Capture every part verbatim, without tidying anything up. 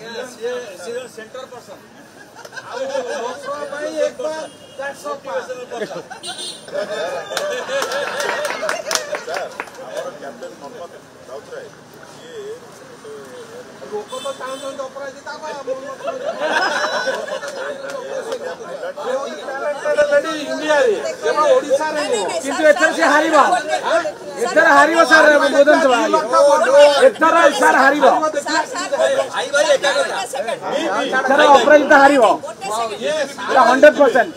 Centre person भाई एक बार captain Mohammad Routray ये लोक तो चाहते अपराधी इंडिया ओडिशा किंतु एथर से हार एथर हार सार एथर सार हार एथर अपराजिता हार हंड्रेड परसेंट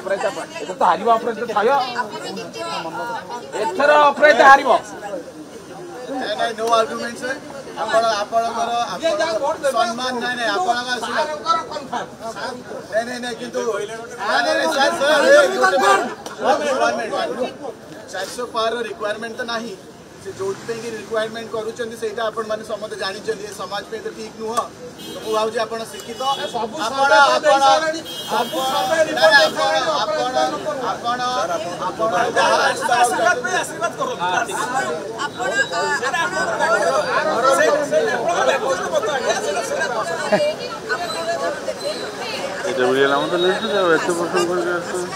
अपराजिता तो हार अपराजिता एथर अपराजिता हार नहीं नो आर्गुमेंट सर सम्मान नहीं नहीं नहीं नहीं नहीं किंतु चार सौ पार रिक्वायरमेंट तो नहीं जो रिक्वायरमेंट कर समझे जानी समाज पे तो ठीक नुह तो मुझे भावी आप शिक्षित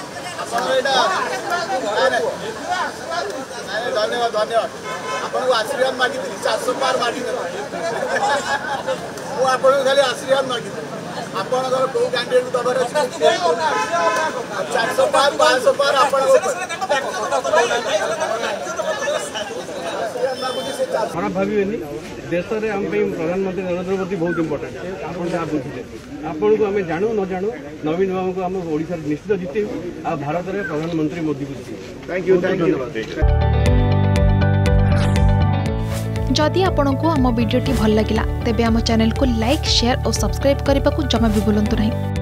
धन्यवाद धन्यवाद आपण को आशीर्वाद मागितली चार सौ पार मागितली आपण खाली आशीर्वाद मागितली आपण अगर कोई कैंडिडेट दबर चार सौ पार पाँच सौ पार आपण खराब भावेनि देश में आम प्रधानमंत्री नरेंद्र मोदी बहुत इंपोर्टाट आपड़ जहाँ बुझे आपण को आम जाणु न जाणु नवीन बाबू को आम ओडिशा निश्चित जीतेबू आ भारत में प्रधानमंत्री मोदी को जीतेबू थैंक यू थैंक यू जदि आपंक आम भिडी भल लगा तेब आम चैनल को लाइक शेयर और सब्सक्राइब करने को जमा भी भूलु ना।